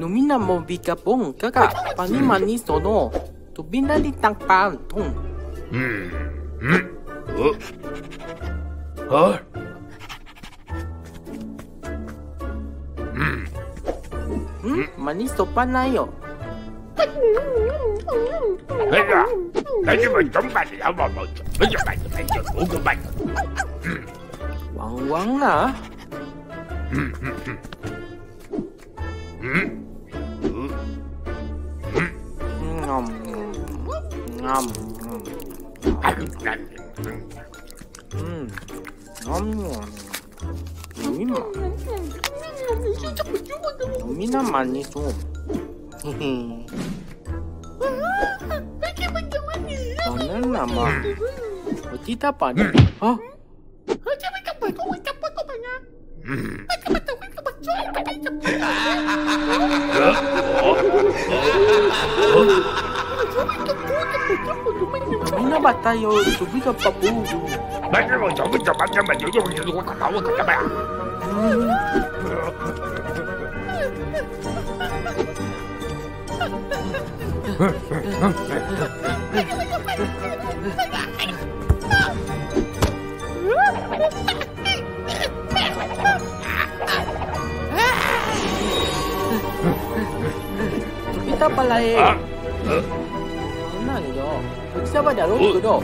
Nomina mo bigapong kaka panimani sono to binali tangpan tong. Huh? Manis to panayo. Wang-wang na. Mina manis tu. Mana nama? Kita pandai. Hah? Mina batayo subi ke papu. Mana mau subi ke papu? Mana jodoh jodoh tak tahu tak apa. Kita palai. Mana ni dok? Kita pada lompat dok.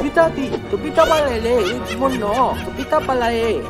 Kita ti, kita palai le. Mono, kita palai.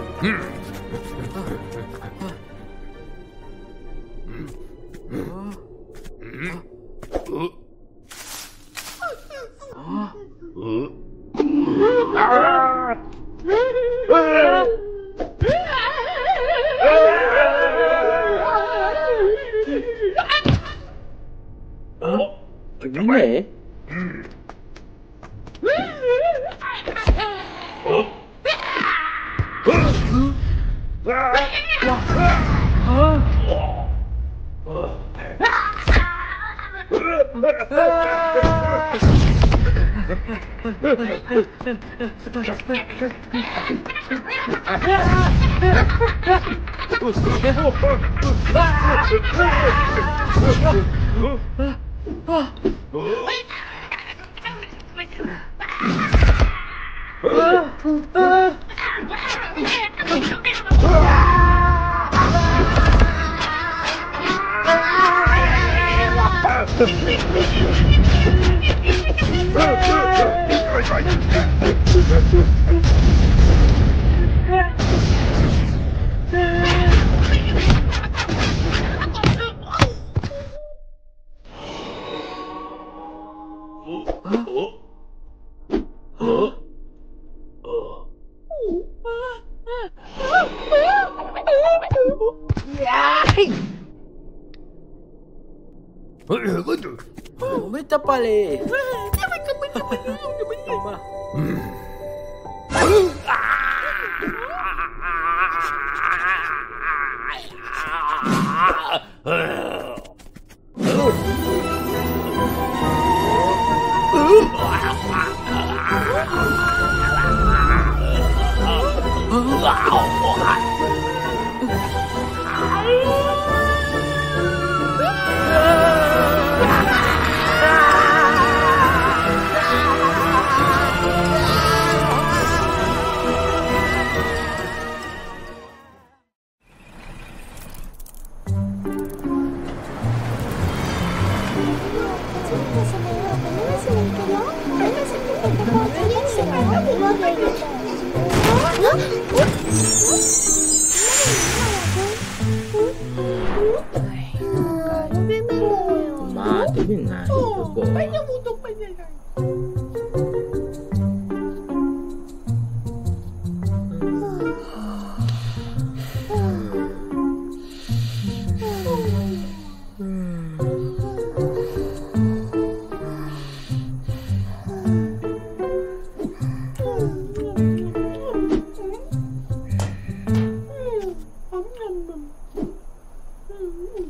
Yeah.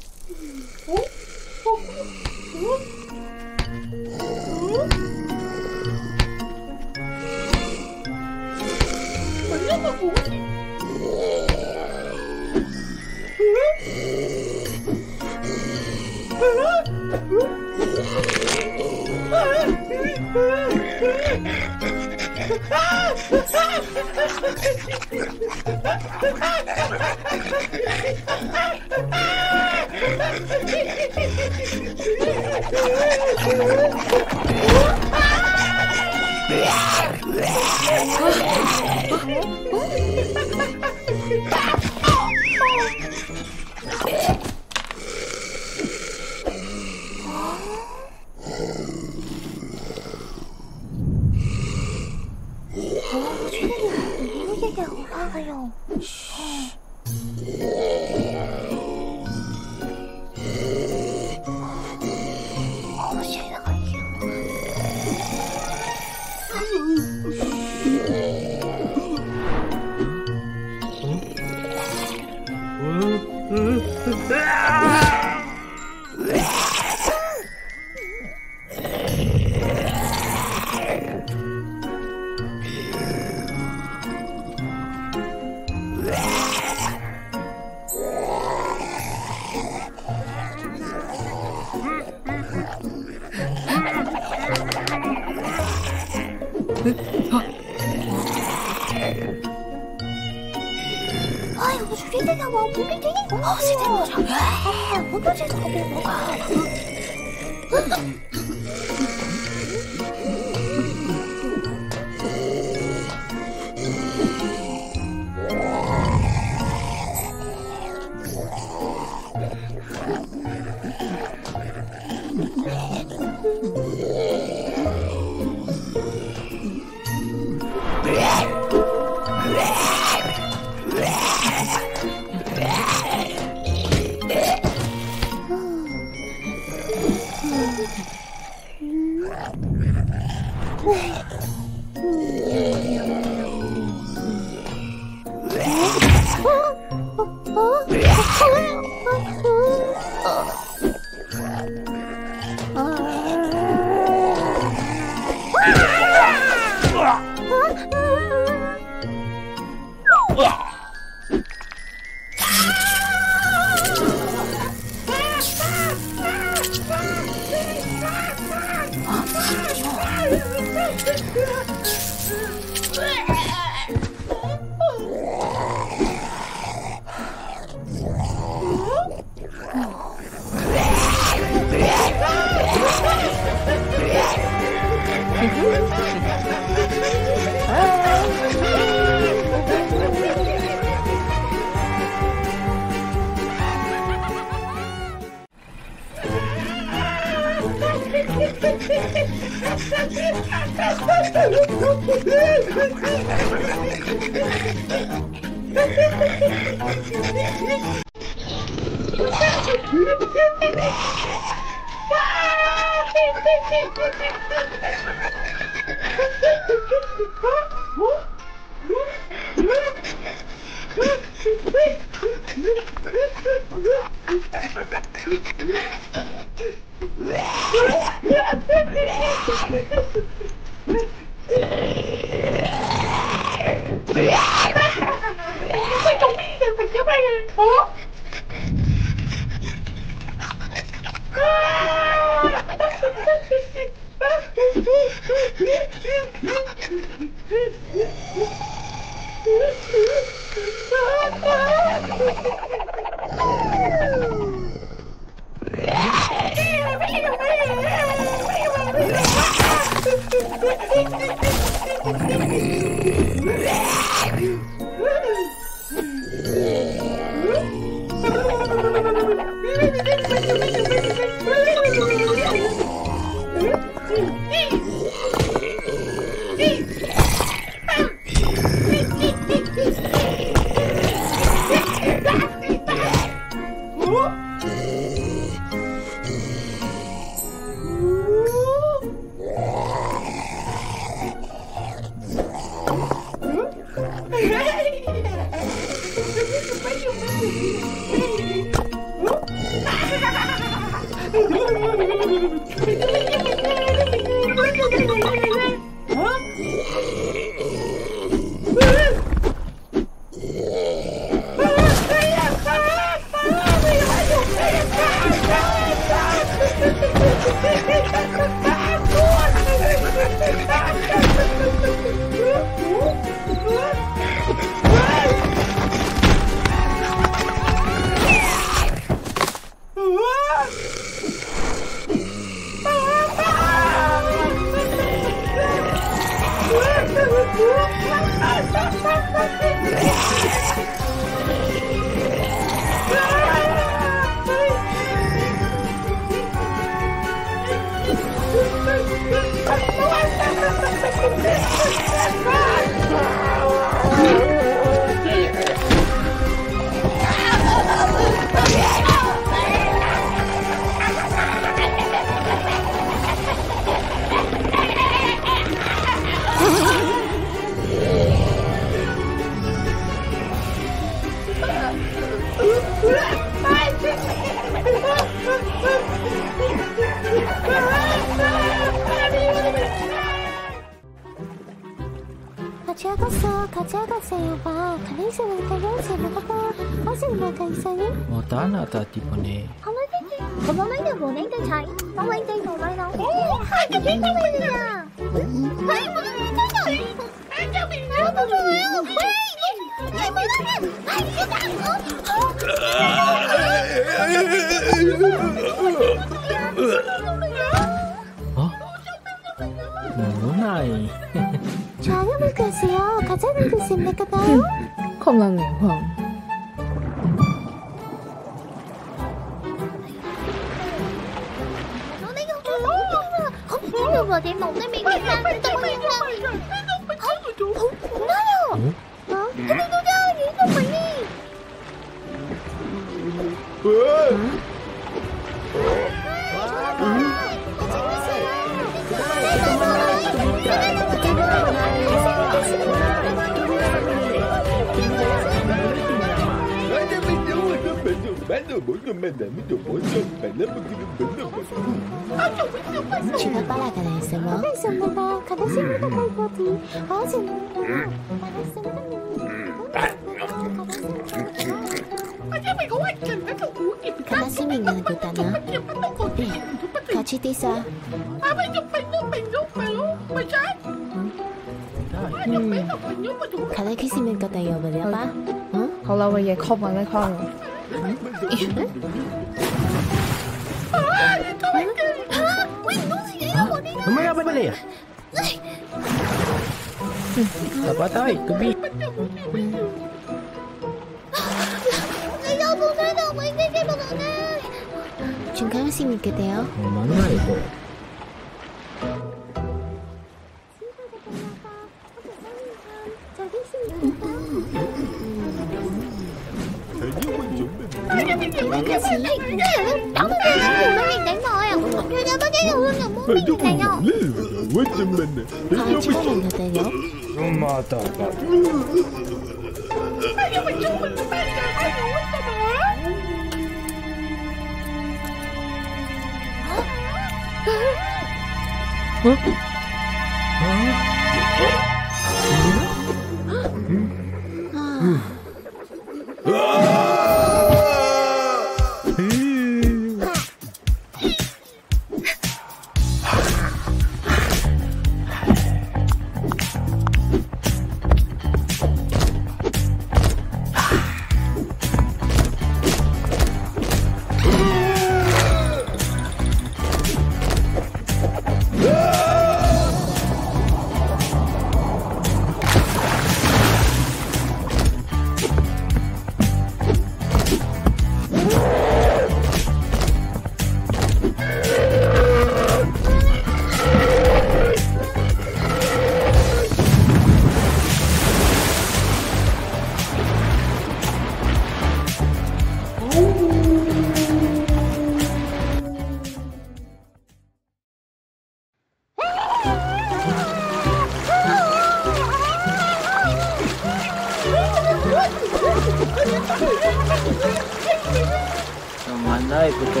Namanai ko to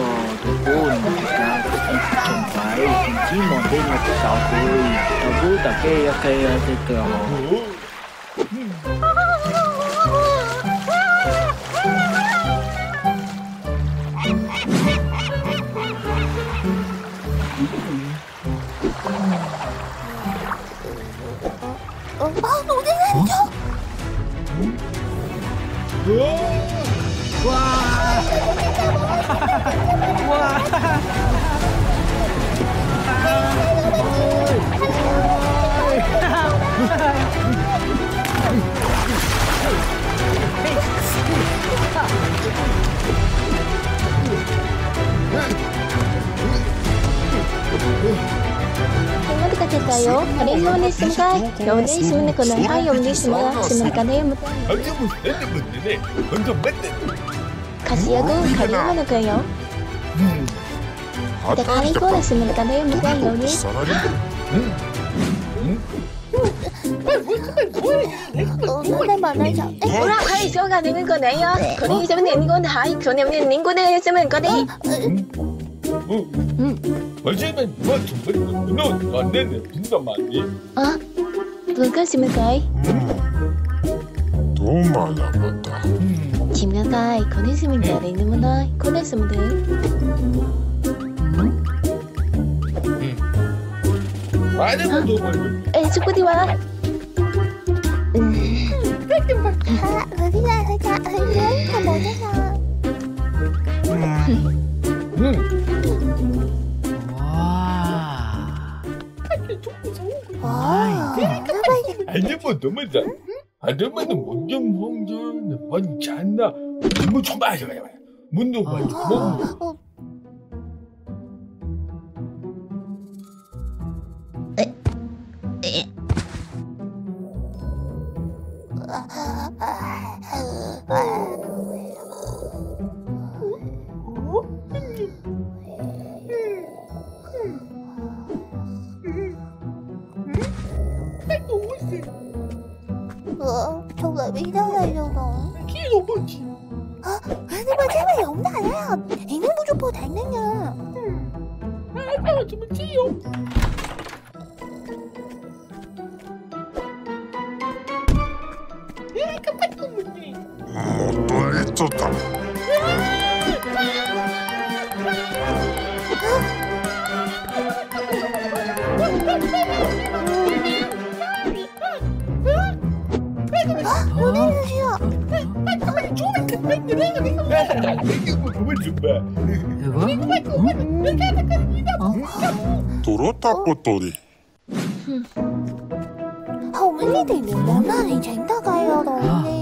kun ka senpai jimo de no ka koi tabu ta ke ya ke ya te ka. 어제는 뭐좀너 내는 진짜 많이. 아, 누가 심을까이? 너무 많아 봤다. 집나가이 꺼내시면 되는 거나 꺼내시면 돼. 많은 것도 많이. 에이, 축구디 와. 아, 어디가 어디가 어디가 뭐냐? 아니 뭐 너무 잘 아들만은 먼저 먼저나 뭐 정말 잘해 문도 봐 뭐. 또리. 아, 오늘이 내 몸안이 쟁다가요, 너네.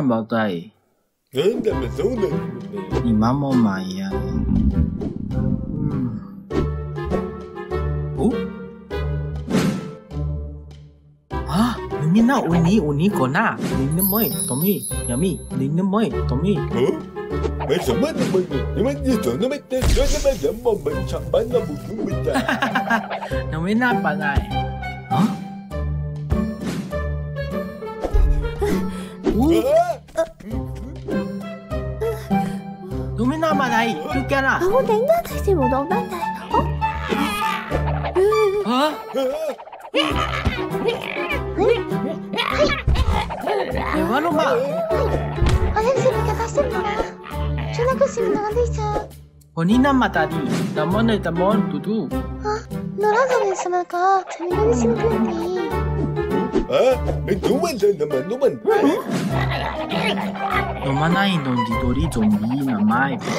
About I and the Mazona Imamo Maya. Oh, ah, Nina Uni Unicona, Linda Moy, Tommy, Yummy, Linda Moy, Tommy. Oh, where's the money? You went to the middle of the bomb and Chapana. No, we're not by. Dominama này, tôi kêu là không đánh đó, thầy chỉ một đòn ban này. Hả? Dominama. 본인만 다리, 나만의 다만 두두. 아, 너라도 괜찮을까? 재미는 힘든데. 아, 너만. 너만 아이 돈지돌이 좀비 나마이 두두.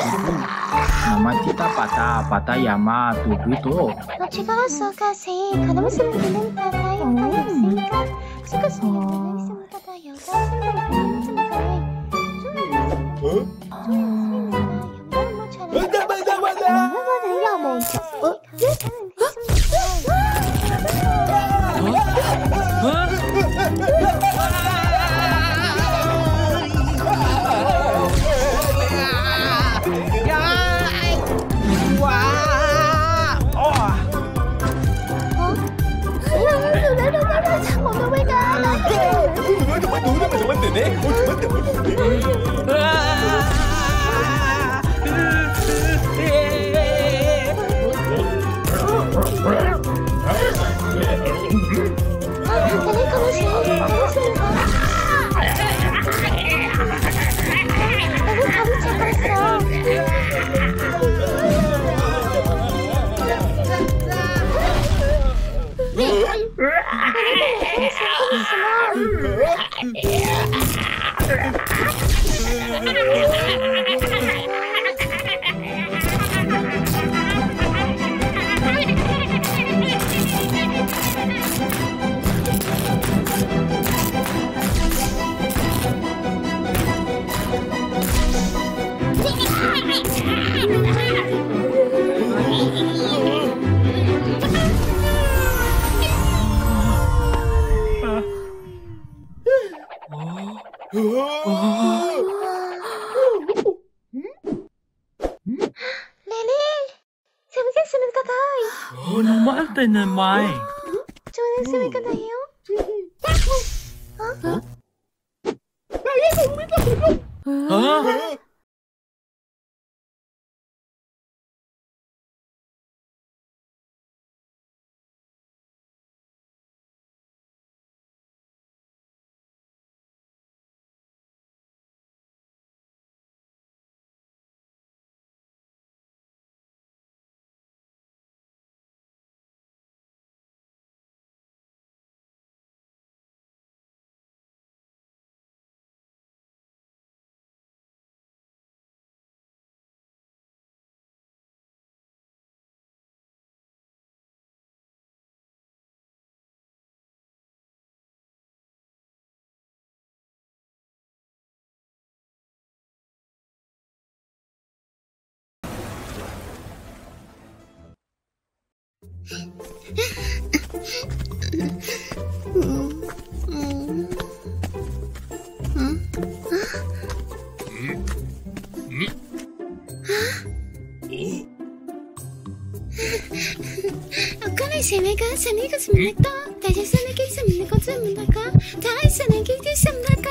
나마 티타 바타 야마 두두도. 너 제가 왔어 가세. 가는 숨기는 바다에 있으니까. 지금 숨기는 숨 바다 여자 숨 내가 사내가 숨는다 다시 사내게 숨는 것 숨는다가 다시 사내게 숨는다가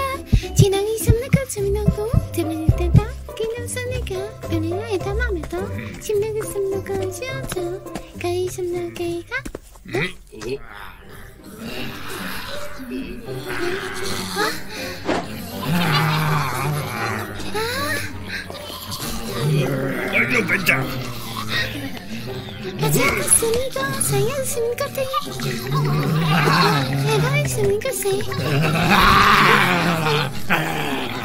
지나니 숨는 것 숨는다고 대면일 때다 그냥 사내가 변이나 애다 맘에다 심내게 숨는 것 쉬어줘 가이 숨는 게이가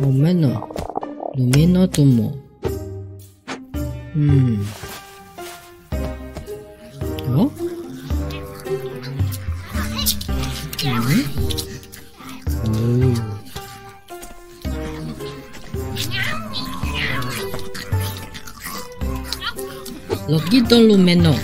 Lumina, Lumina, Tumo. Oh? Oh. 여기도 루메노.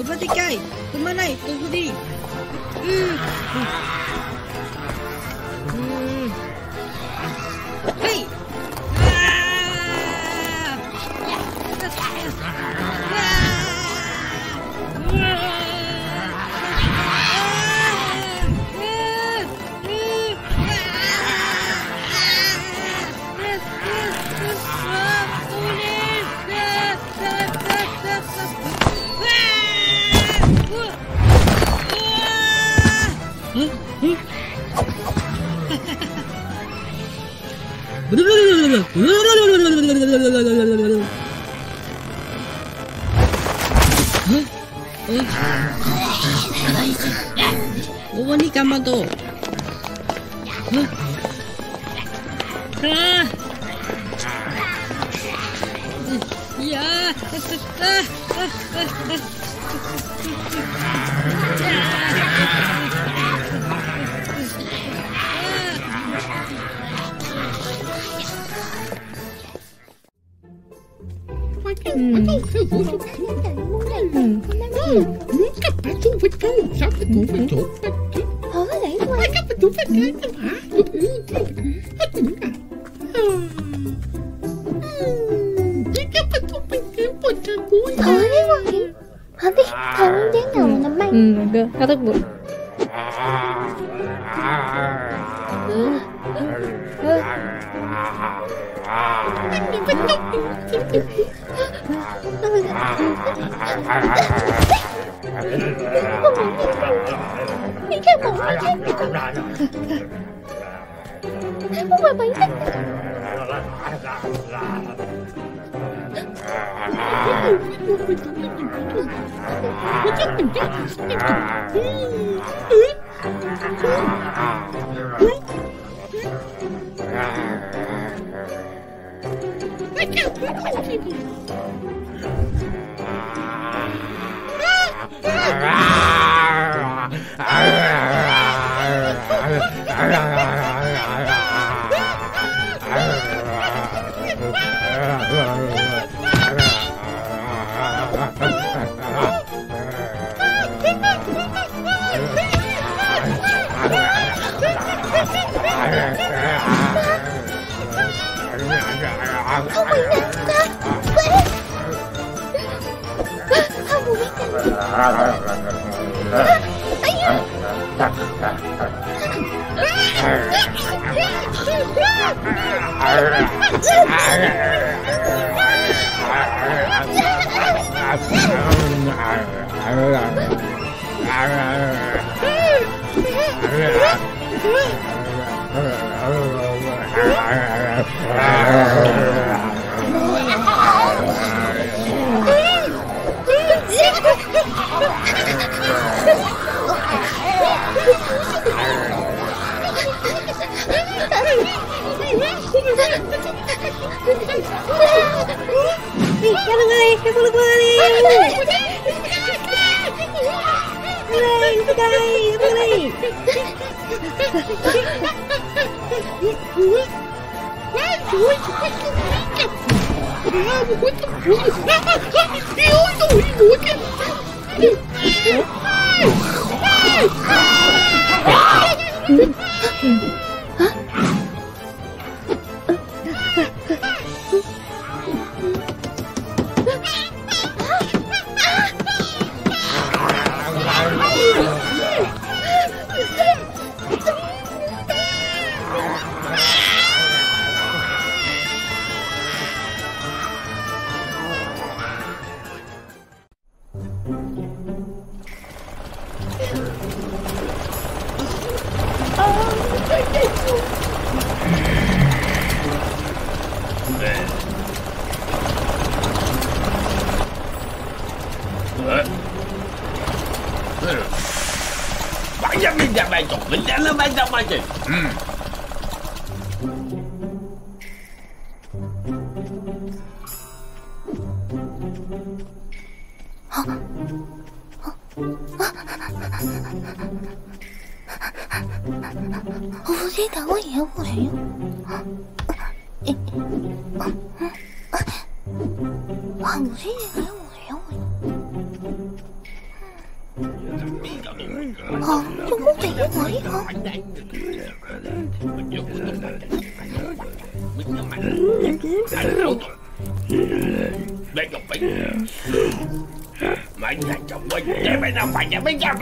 Tuma dekai, tuma nai, tunggu di. Hey.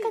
ka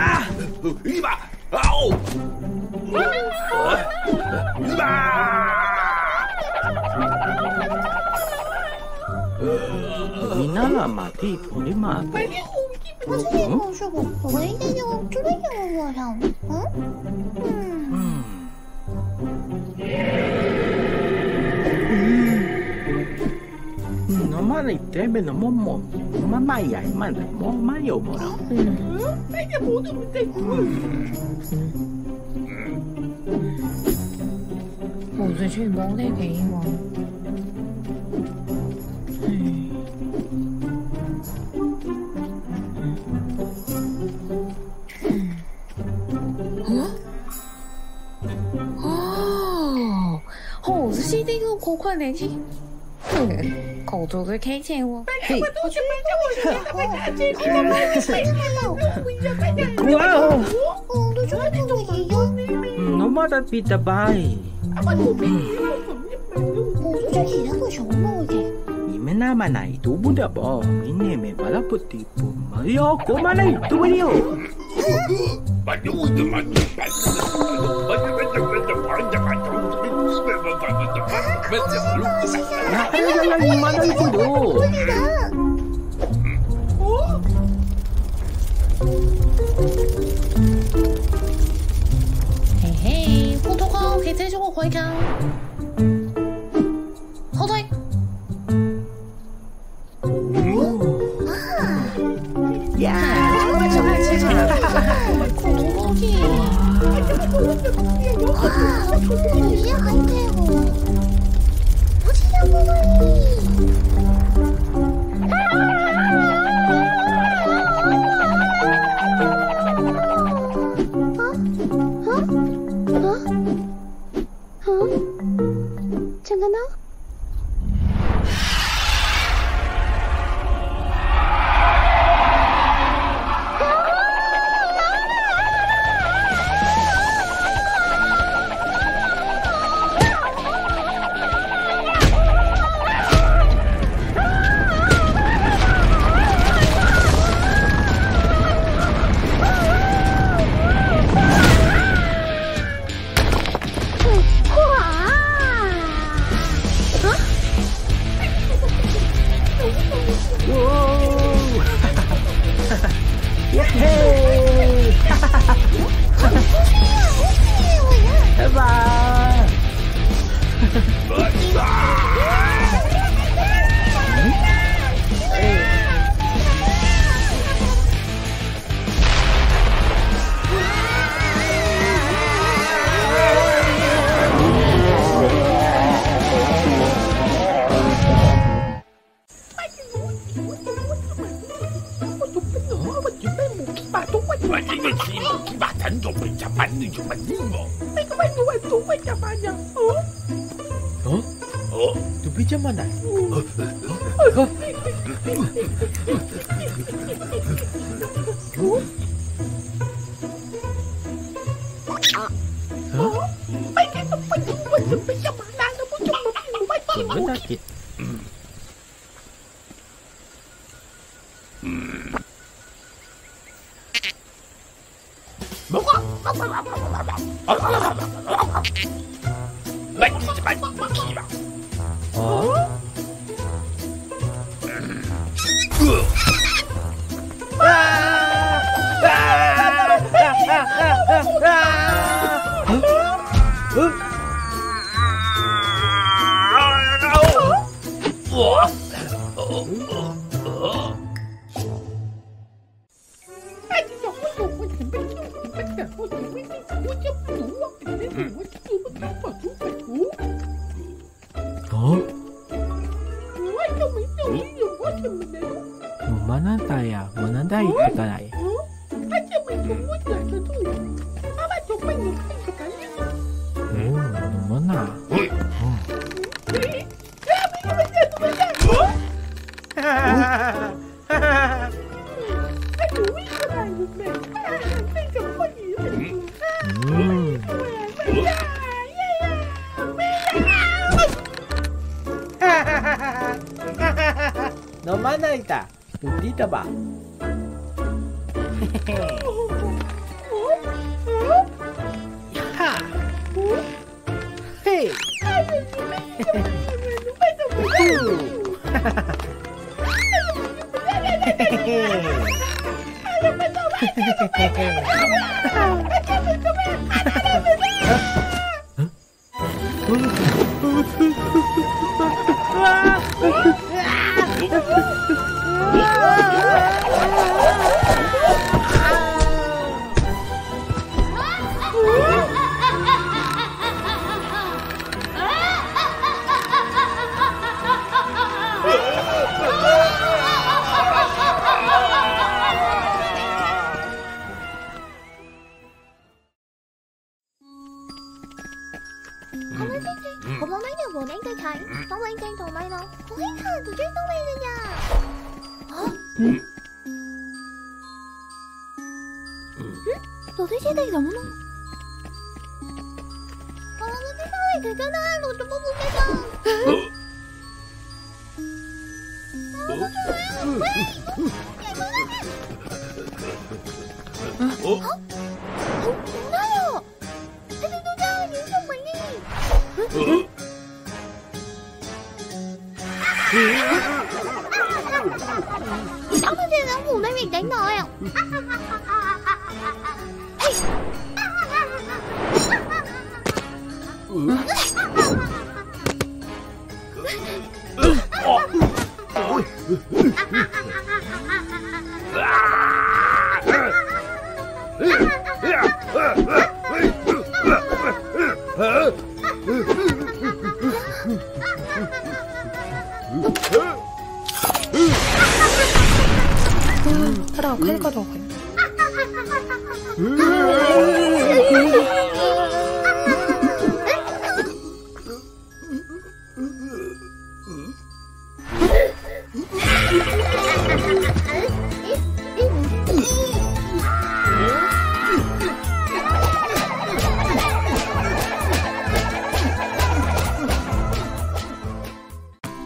啊！一把，啊！ Mina mati puni mati. No mari tebe no momo. Mamma ya manda mo mayo mora. Pega mudo me tem. Bom, gente, bom de quem, mano. 헤헤 호두가 개새주고 거이강 호두이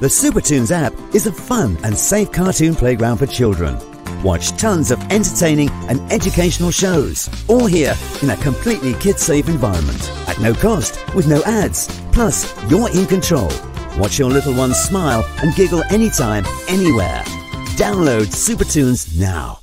The SuperToons app is a fun and safe cartoon playground for children. Watch tons of entertaining and educational shows, all here in a completely kid-safe environment, at no cost, with no ads. Plus, you're in control. Watch your little ones smile and giggle anytime, anywhere. Download SuperToons now.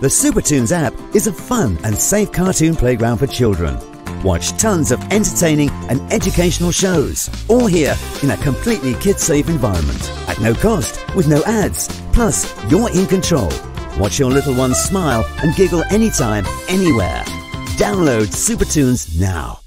The SuperToons app is a fun and safe cartoon playground for children. Watch tons of entertaining and educational shows, all here in a completely kid-safe environment, at no cost, with no ads. Plus, you're in control. Watch your little ones smile and giggle anytime, anywhere. Download SuperToons now.